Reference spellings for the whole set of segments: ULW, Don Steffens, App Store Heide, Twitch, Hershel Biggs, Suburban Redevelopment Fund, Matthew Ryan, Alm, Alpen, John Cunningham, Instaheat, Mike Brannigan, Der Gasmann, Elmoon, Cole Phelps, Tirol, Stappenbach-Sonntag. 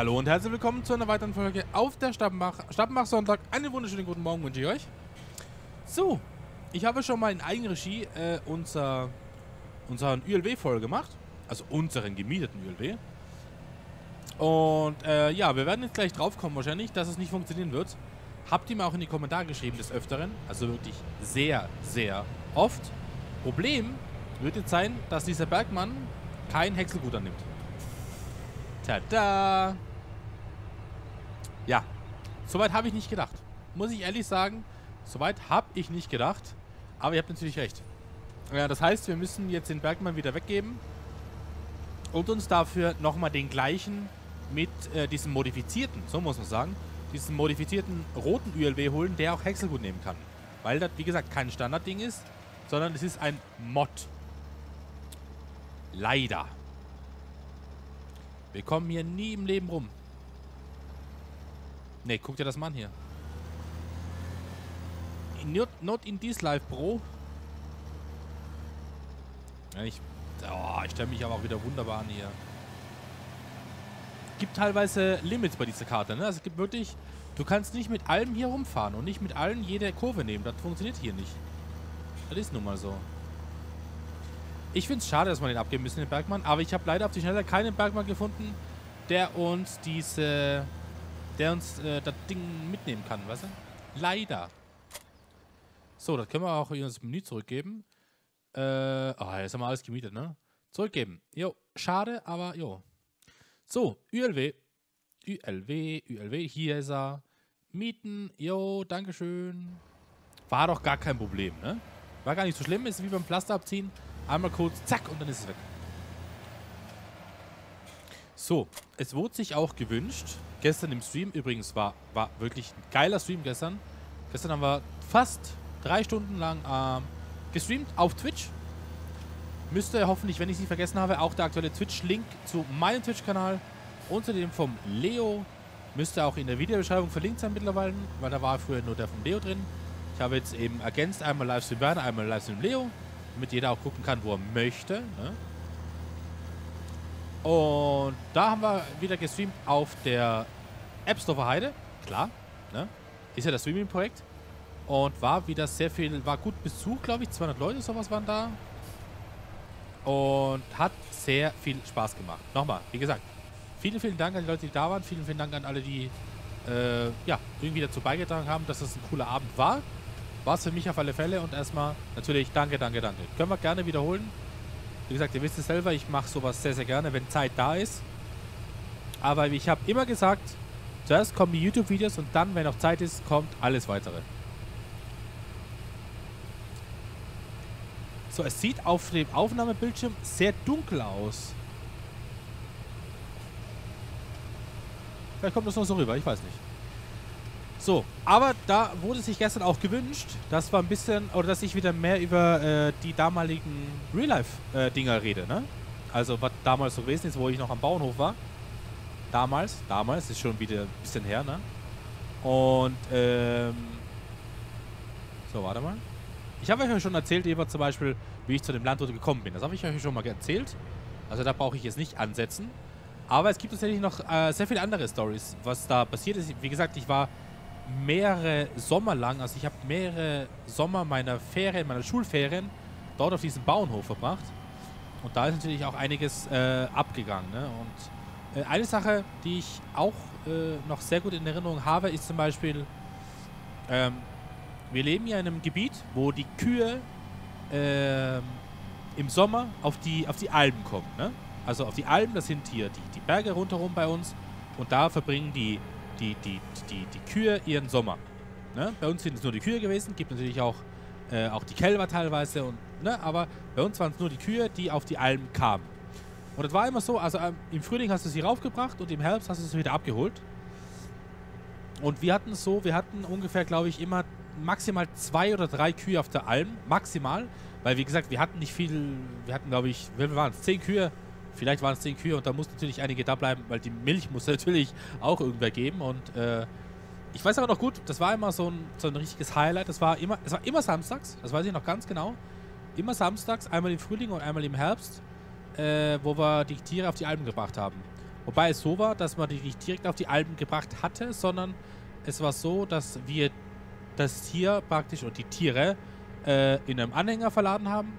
Hallo und herzlich willkommen zu einer weiteren Folge auf der Stappenbach-Sonntag. Einen wunderschönen guten Morgen wünsche ich euch. So, ich habe schon mal in Eigenregie unseren ULW voll gemacht. Also unseren gemieteten ULW. Und ja, wir werden jetzt gleich drauf kommen wahrscheinlich, dass es nicht funktionieren wird. Habt ihr mir auch in die Kommentare geschrieben des Öfteren. Also wirklich sehr, sehr oft. Problem wird jetzt sein, dass dieser Bergmann kein Häckselgut annimmt. Tada! Ja, soweit habe ich nicht gedacht. Muss ich ehrlich sagen, soweit habe ich nicht gedacht. Aber ihr habt natürlich recht. Ja, das heißt, wir müssen jetzt den Bergmann wieder weggeben und uns dafür nochmal den gleichen mit diesem modifizierten, so muss man sagen, diesen modifizierten roten ULW holen, der auch Häckselgut nehmen kann. Weil das, wie gesagt, kein Standardding ist, sondern es ist ein Mod. Leider. Wir kommen hier nie im Leben rum. Ne, guck dir das mal an hier. Not in this life, bro. Ja, ich stelle mich aber auch wieder wunderbar an hier. Gibt teilweise Limits bei dieser Karte, ne? Also es gibt wirklich... Du kannst nicht mit allem hier rumfahren und nicht mit allem jede Kurve nehmen. Das funktioniert hier nicht. Das ist nun mal so. Ich finde es schade, dass wir den abgeben müssen, den Bergmann. Aber ich habe leider auf die Schnelle keinen Bergmann gefunden, der uns das Ding mitnehmen kann, weißt du? Leider. So, das können wir auch in das Menü zurückgeben. Jetzt haben wir alles gemietet, ne? Zurückgeben. Jo, schade, aber jo. So, ULW, hier ist er. Mieten, jo, dankeschön. War doch gar kein Problem, ne? War gar nicht so schlimm, ist wie beim Pflaster abziehen. Einmal kurz, zack, und dann ist es weg. So, es wurde sich auch gewünscht, gestern im Stream, übrigens war wirklich ein geiler Stream gestern. Gestern haben wir fast 3 Stunden lang gestreamt auf Twitch. Müsste hoffentlich, wenn ich es nicht vergessen habe, auch der aktuelle Twitch-Link zu meinem Twitch-Kanal und zu dem vom Leo müsste auch in der Videobeschreibung verlinkt sein mittlerweile, weil da war früher nur der vom Leo drin. Ich habe jetzt eben ergänzt, einmal Livestream Berner, einmal Livestream Leo, damit jeder auch gucken kann, wo er möchte. Ne? Und da haben wir wieder gestreamt auf der App Store Heide. Klar, ne? Ist ja das Streaming-Projekt. Und war wieder sehr viel, war gut Besuch, glaube ich. 200 Leute, sowas waren da. Und hat sehr viel Spaß gemacht. Nochmal, wie gesagt, vielen, vielen Dank an die Leute, die da waren. Vielen, vielen Dank an alle, die ja, irgendwie dazu beigetragen haben, dass das ein cooler Abend war. War es für mich auf alle Fälle und erstmal natürlich danke. Können wir gerne wiederholen. Wie gesagt, ihr wisst es selber, ich mache sowas sehr, sehr gerne, wenn Zeit da ist. Aber ich habe immer gesagt, zuerst kommen die YouTube-Videos und dann, wenn noch Zeit ist, kommt alles Weitere. So, es sieht auf dem Aufnahmebildschirm sehr dunkel aus. Vielleicht kommt das noch so rüber, ich weiß nicht. So, aber da wurde sich gestern auch gewünscht, dass wir ein bisschen, oder dass ich wieder mehr über die damaligen Real-Life-Dinger rede, ne? Also, was damals so gewesen ist, wo ich noch am Bauernhof war. Damals, ist schon wieder ein bisschen her, ne? Und, so, warte mal. Ich habe euch schon erzählt, über zum Beispiel, wie ich zu dem Landwirt gekommen bin. Das habe ich euch schon mal erzählt. Also, da brauche ich jetzt nicht ansetzen. Aber es gibt tatsächlich noch sehr viele andere Stories, was da passiert ist. Wie gesagt, ich war... mehrere Sommer lang, also ich habe mehrere Sommer meiner Schulferien dort auf diesem Bauernhof verbracht und da ist natürlich auch einiges abgegangen, ne? Und eine Sache, die ich auch noch sehr gut in Erinnerung habe, ist zum Beispiel, wir leben hier in einem Gebiet, wo die Kühe im Sommer auf die Alpen kommen, ne? Also auf die Alpen, das sind hier die Berge rundherum bei uns und da verbringen die Kühe ihren Sommer. Ne? Bei uns sind es nur die Kühe gewesen, gibt natürlich auch die Kälber teilweise, und, ne? Aber bei uns waren es nur die Kühe, die auf die Alm kamen. Und das war immer so, also im Frühling hast du sie raufgebracht und im Herbst hast du sie wieder abgeholt. Und wir hatten ungefähr, glaube ich, immer maximal 2 oder 3 Kühe auf der Alm, maximal, weil wie gesagt, wir hatten nicht viel, wir hatten, glaube ich, wir waren 10 Kühe, vielleicht waren es 10 Kühe und da mussten natürlich einige da bleiben, weil die Milch muss natürlich auch irgendwer geben. Und ich weiß aber noch gut, das war immer so ein richtiges Highlight. Das war immer samstags, das weiß ich noch ganz genau. Immer samstags, einmal im Frühling und einmal im Herbst, wo wir die Tiere auf die Alpen gebracht haben. Wobei es so war, dass man die nicht direkt auf die Alpen gebracht hatte, sondern es war so, dass wir das Tier praktisch und die Tiere in einem Anhänger verladen haben.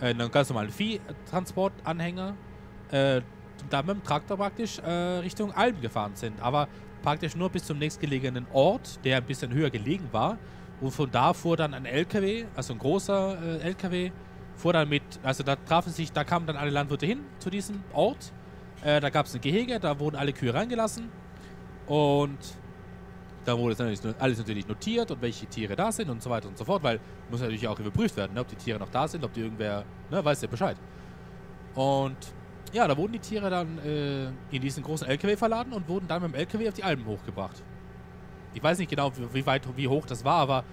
In einem ganz normalen Viehtransportanhänger. Und dann mit dem Traktor praktisch Richtung Alpen gefahren sind. Aber praktisch nur bis zum nächstgelegenen Ort, der ein bisschen höher gelegen war. Und von da fuhr dann ein LKW, also ein großer LKW, fuhr dann mit, also da trafen sich, da kamen dann alle Landwirte hin zu diesem Ort. Da gab es ein Gehege, da wurden alle Kühe reingelassen. Und da wurde alles natürlich notiert und welche Tiere da sind und so weiter und so fort, weil muss natürlich auch überprüft werden, ne, ob die Tiere noch da sind, ob die irgendwer, ne, weiß ja Bescheid. Und ja, da wurden die Tiere dann in diesen großen LKW verladen und wurden dann mit dem LKW auf die Alpen hochgebracht. Ich weiß nicht genau, wie hoch das war, aber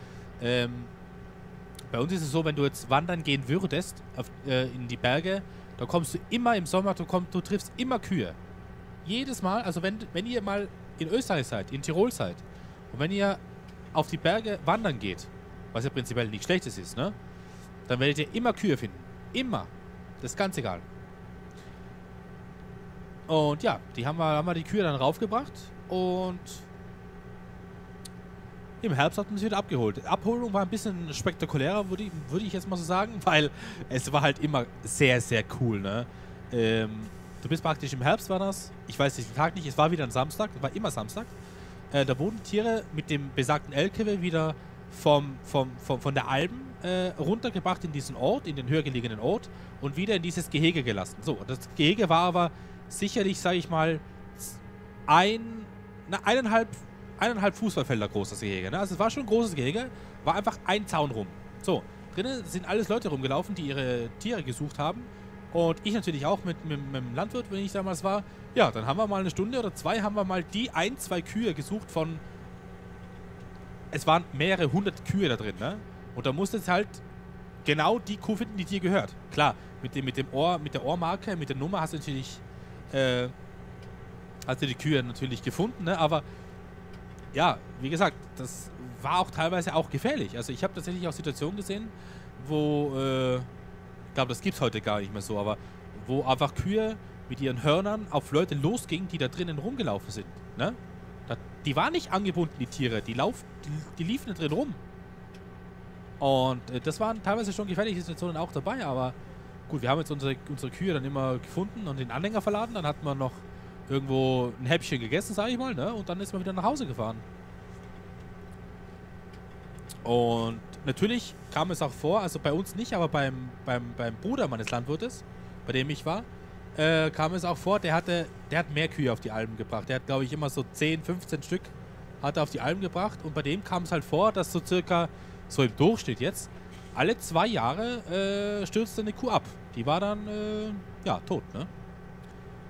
bei uns ist es so, wenn du jetzt wandern gehen würdest in die Berge, da kommst du immer im Sommer, du triffst immer Kühe. Jedes Mal, also wenn ihr mal in Österreich seid, in Tirol seid und wenn ihr auf die Berge wandern geht, was ja prinzipiell nichts Schlechtes ist, ne? Dann werdet ihr immer Kühe finden. Immer. Das ist ganz egal. Und ja, die haben wir die Kühe dann raufgebracht und im Herbst hat man sie wieder abgeholt. Die Abholung war ein bisschen spektakulärer, würde ich jetzt mal so sagen, weil es war halt immer sehr, sehr cool, ne? Du bist praktisch im Herbst, war das. Ich weiß den Tag nicht, es war wieder ein Samstag, es war immer Samstag. Da wurden Tiere mit dem besagten LKW wieder von der Alpen runtergebracht in diesen Ort, in den höher gelegenen Ort und wieder in dieses Gehege gelassen. So, das Gehege war aber sicherlich, sage ich mal, eineinhalb Fußballfelder groß, das Gehege. Ne? Also es war schon ein großes Gehege, war einfach ein Zaun rum. So, drinnen sind alles Leute rumgelaufen, die ihre Tiere gesucht haben. Und ich natürlich auch mit dem Landwirt, wenn ich damals war. Ja, dann haben wir mal eine Stunde oder zwei, haben wir mal die zwei Kühe gesucht von... Es waren mehrere hundert Kühe da drin, ne? Und da musste es halt genau die Kuh finden, die dir gehört. Klar, mit der Ohrmarke, mit der Nummer hast du natürlich... hast du die Kühe natürlich gefunden, ne? Aber... Ja, wie gesagt, das war auch teilweise auch gefährlich. Also ich habe tatsächlich auch Situationen gesehen, wo, ich glaube, das gibt es heute gar nicht mehr so, aber wo einfach Kühe mit ihren Hörnern auf Leute losgingen, die da drinnen rumgelaufen sind. Ne? Die waren nicht angebunden, die Tiere, die liefen da drin rum. Und das waren teilweise schon gefährliche Situationen auch dabei, aber gut, wir haben jetzt unsere Kühe dann immer gefunden und den Anhänger verladen, dann hat man noch irgendwo ein Häppchen gegessen, sage ich mal, ne? Und dann ist man wieder nach Hause gefahren. Und natürlich kam es auch vor, also bei uns nicht, aber beim Bruder meines Landwirtes, bei dem ich war, kam es auch vor, der hat mehr Kühe auf die Alpen gebracht. Der hat, glaube ich, immer so 10, 15 Stück hat er auf die Alpen gebracht. Und bei dem kam es halt vor, dass so circa, so im Durchschnitt jetzt, alle 2 Jahre stürzte eine Kuh ab. Die war dann, ja, tot, ne?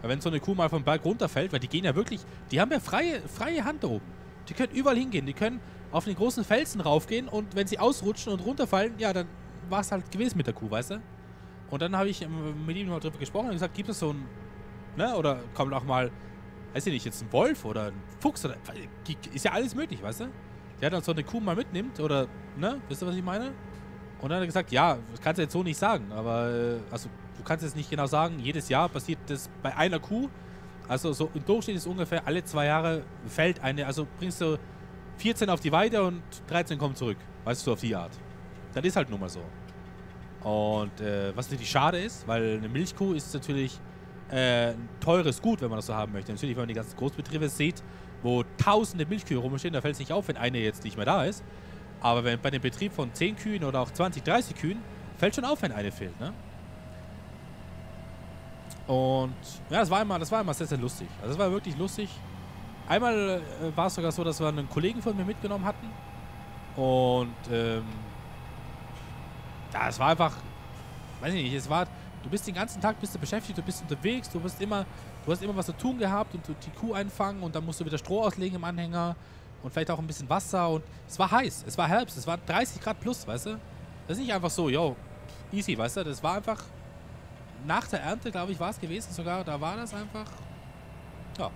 Wenn so eine Kuh mal vom Berg runterfällt, weil die gehen ja wirklich, die haben ja freie Hand da oben. Die können überall hingehen, die können auf den großen Felsen raufgehen und wenn sie ausrutschen und runterfallen, ja, dann war es halt gewesen mit der Kuh, weißt du? Und dann habe ich mit ihm mal drüber gesprochen und gesagt, gibt es so ein, ne, oder kommt auch mal, weiß ich nicht, jetzt ein Wolf oder ein Fuchs oder, ist ja alles möglich, weißt du? Der dann so eine Kuh mal mitnimmt oder, ne, wisst ihr, was ich meine? Und dann hat er gesagt, ja, das kannst du jetzt so nicht sagen, aber, also, du kannst jetzt nicht genau sagen, jedes Jahr passiert das bei einer Kuh. Also so im Durchschnitt ist ungefähr alle 2 Jahre fällt eine, also bringst du 14 auf die Weide und 13 kommen zurück. Weißt du, auf die Art. Das ist halt nun mal so. Und was natürlich schade ist, weil eine Milchkuh ist natürlich ein teures Gut, wenn man das so haben möchte. Natürlich, wenn man die ganzen Großbetriebe sieht, wo tausende Milchkühe rumstehen, da fällt es nicht auf, wenn eine jetzt nicht mehr da ist. Aber wenn bei einem Betrieb von 10 Kühen oder auch 20, 30 Kühen, fällt schon auf, wenn eine fehlt, ne? Und ja, das war immer sehr, sehr lustig. Also es war wirklich lustig. Einmal war es sogar so, dass wir einen Kollegen von mir mitgenommen hatten. Und ja, es war einfach, weiß ich nicht, du bist den ganzen Tag beschäftigt, du bist unterwegs, du hast immer was zu tun gehabt und die Kuh einfangen und dann musst du wieder Stroh auslegen im Anhänger und vielleicht auch ein bisschen Wasser und es war heiß, es war Herbst, es war 30 Grad plus, weißt du? Das ist nicht einfach so, yo, easy, weißt du? Das war einfach nach der Ernte, glaube ich, war es gewesen sogar. Da war das einfach... Ja.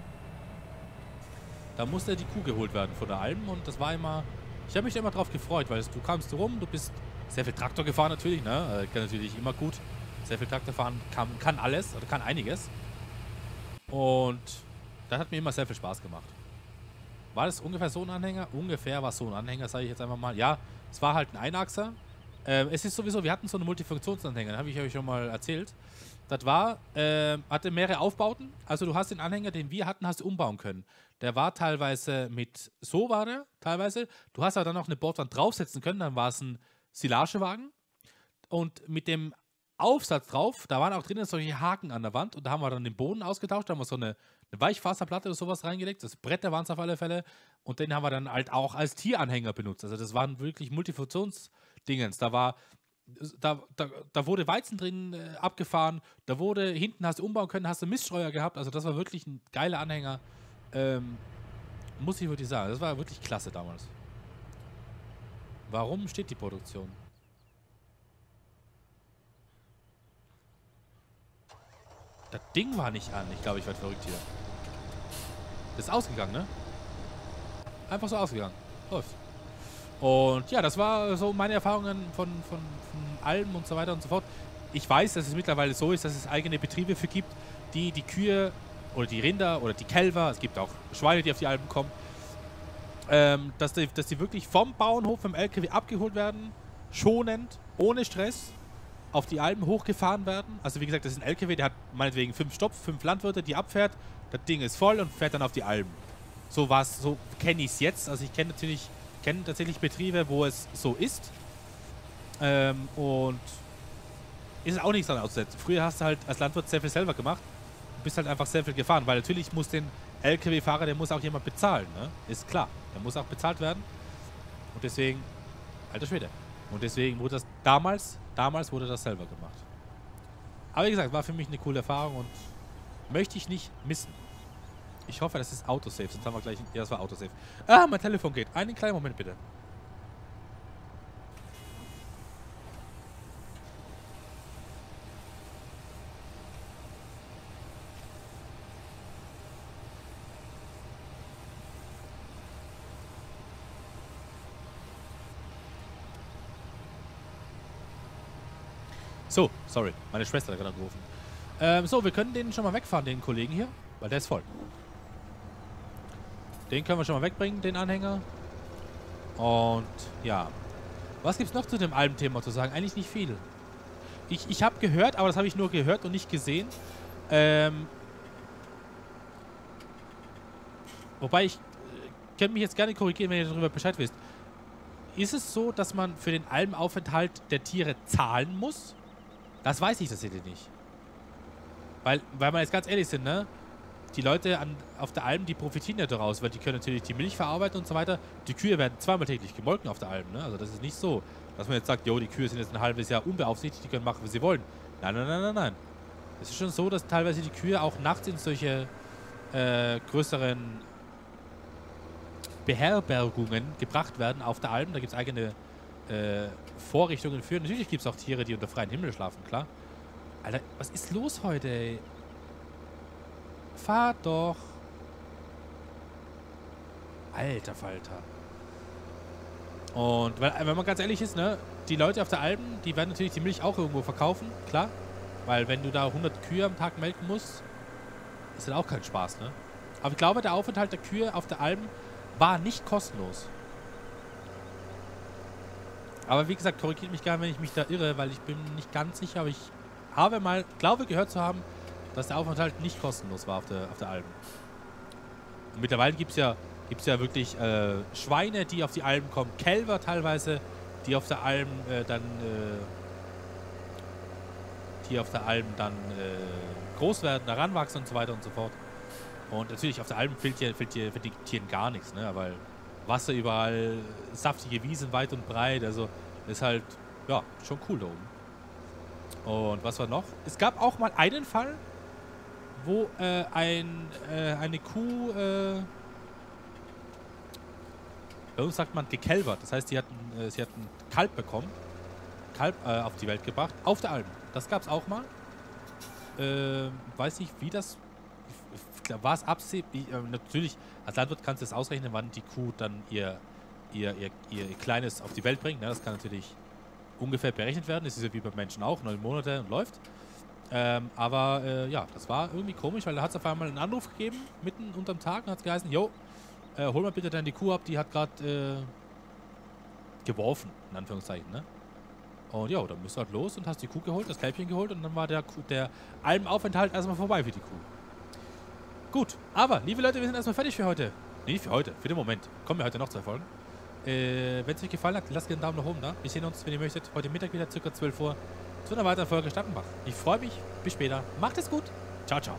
Da musste die Kuh geholt werden von der Alm. Und das war immer... Ich habe mich da immer drauf gefreut, weil du kamst rum, du bist sehr viel Traktor gefahren natürlich, ne? Kann natürlich immer gut. Sehr viel Traktor fahren kann alles, oder kann einiges. Und das hat mir immer sehr viel Spaß gemacht. War das ungefähr so ein Anhänger? Ungefähr war es so ein Anhänger, sage ich jetzt einfach mal. Ja, es war halt ein Einachser. Es ist sowieso, wir hatten so einen Multifunktionsanhänger, das habe ich euch schon mal erzählt. Das war, hatte mehrere Aufbauten. Also du hast den Anhänger, den wir hatten, hast du umbauen können. Der war teilweise mit, so war der teilweise. Du hast aber dann noch eine Bordwand draufsetzen können, dann war es ein Silagewagen. Und mit dem Aufsatz drauf, da waren auch drinnen solche Haken an der Wand. Und da haben wir dann den Boden ausgetauscht, da haben wir so eine Weichfaserplatte oder sowas reingelegt. Das Bretter waren es auf alle Fälle. Und den haben wir dann halt auch als Tieranhänger benutzt. Also das waren wirklich Multifunktionsdingens. Da war... Da wurde Weizen drin abgefahren, da wurde, hinten hast du umbauen können, hast du Miststreuer gehabt, also das war wirklich ein geiler Anhänger, muss ich wirklich sagen, das war wirklich klasse damals. Warum steht die Produktion? Das Ding war nicht an, ich glaube, ich werde verrückt hier. Das ist ausgegangen, ne? Einfach so ausgegangen, läuft. Und ja, das war so meine Erfahrungen von Alm und so weiter und so fort. Ich weiß, dass es mittlerweile so ist, dass es eigene Betriebe für gibt, die die Kühe oder die Rinder oder die Kälber, es gibt auch Schweine, die auf die Alpen kommen, dass die wirklich vom Bauernhof, vom LKW abgeholt werden, schonend, ohne Stress, auf die Alpen hochgefahren werden. Also wie gesagt, das ist ein LKW, der hat meinetwegen 5 Stopf, 5 Landwirte, die abfährt, das Ding ist voll und fährt dann auf die Alpen. So war es, so kenne ich es jetzt. Also ich kenne natürlich... Ich kenne tatsächlich Betriebe, wo es so ist. Und ist auch nichts dran auszusetzen. Früher hast du halt als Landwirt sehr viel selber gemacht und bist halt einfach sehr viel gefahren, weil natürlich muss den LKW-Fahrer, der muss auch jemand bezahlen, ne? Ist klar. Der muss auch bezahlt werden. Und deswegen, alter Schwede. Und deswegen wurde das damals wurde das selber gemacht. Aber wie gesagt, war für mich eine coole Erfahrung und möchte ich nicht missen. Ich hoffe, das ist Autosave. Sonst haben wir gleich... Ja, das war Autosave. Ah, mein Telefon geht. Einen kleinen Moment, bitte. So, sorry. Meine Schwester hat gerade angerufen. So, wir können den schon mal wegfahren, den Kollegen hier. Weil der ist voll. Den können wir schon mal wegbringen, den Anhänger. Und ja. Was gibt's noch zu dem Alpenthema zu sagen? Eigentlich nicht viel. Ich habe gehört, aber das habe ich nur gehört und nicht gesehen. Wobei ich könnt mich jetzt gerne korrigieren, wenn ihr darüber Bescheid wisst. Ist es so, dass man für den Alpenaufenthalt der Tiere zahlen muss? Das weiß ich tatsächlich nicht. Weil wir jetzt ganz ehrlich sind, ne? Die Leute auf der Alm, die profitieren ja daraus, weil die können natürlich die Milch verarbeiten und so weiter. Die Kühe werden zweimal täglich gemolken auf der Alm, ne? Also das ist nicht so, dass man jetzt sagt, jo, die Kühe sind jetzt ein halbes Jahr unbeaufsichtigt, die können machen, was sie wollen. Nein, nein, nein, nein, nein. Es ist schon so, dass teilweise die Kühe auch nachts in solche größeren Beherbergungen gebracht werden auf der Alm. Da gibt es eigene Vorrichtungen für. Natürlich gibt es auch Tiere, die unter freiem Himmel schlafen, klar. Alter, was ist los heute, ey? Fahr doch. Alter Falter. Und wenn man ganz ehrlich ist, ne, die Leute auf der Alpen, die werden natürlich die Milch auch irgendwo verkaufen, klar. Weil wenn du da 100 Kühe am Tag melken musst, ist das auch kein Spaß, ne. Aber ich glaube, der Aufenthalt der Kühe auf der Alpen war nicht kostenlos. Aber wie gesagt, korrigiert mich gerne, wenn ich mich da irre, weil ich bin nicht ganz sicher, aber ich habe mal, glaube gehört zu haben, dass der Aufenthalt nicht kostenlos war auf der Alpen. Und mittlerweile gibt's ja wirklich Schweine, die auf die Alpen kommen, Kälber teilweise, die auf der Alpen dann groß werden, da ranwachsen und so weiter und so fort. Und natürlich auf der Alpen fehlt den Tieren gar nichts, ne? Weil Wasser überall, saftige Wiesen weit und breit, also ist halt ja schon cool da oben. Und was war noch? Es gab auch mal einen Fall, wo eine Kuh, bei uns sagt man gekälbert. Das heißt, sie hat ein Kalb bekommen, auf die Welt gebracht, auf der Alpen. Das gab es auch mal. Weiß nicht, wie das war es absehbar. Natürlich, als Landwirt kannst du das ausrechnen, wann die Kuh dann ihr Kleines auf die Welt bringt. Ne? Das kann natürlich ungefähr berechnet werden. Das ist ja wie beim Menschen auch, 9 Monate und läuft. Ja, das war irgendwie komisch, weil da hat es auf einmal einen Anruf gegeben, mitten unterm Tag, und hat es geheißen, jo, hol mal bitte dann die Kuh ab, die hat gerade geworfen, in Anführungszeichen, ne? Und ja, dann bist du halt los und hast die Kuh geholt, das Kälbchen geholt, und dann war der Almaufenthalt erstmal vorbei für die Kuh. Gut, aber, liebe Leute, wir sind erstmal fertig für heute. Nicht für heute, für den Moment. Kommen wir heute noch 2 Folgen. Wenn es euch gefallen hat, lasst gerne einen Daumen nach oben da. Wir sehen uns, wenn ihr möchtet, heute Mittag wieder, ca. 12 Uhr, zu einer weiteren Folge Stappenbach. Ich freue mich, bis später. Macht es gut. Ciao, ciao.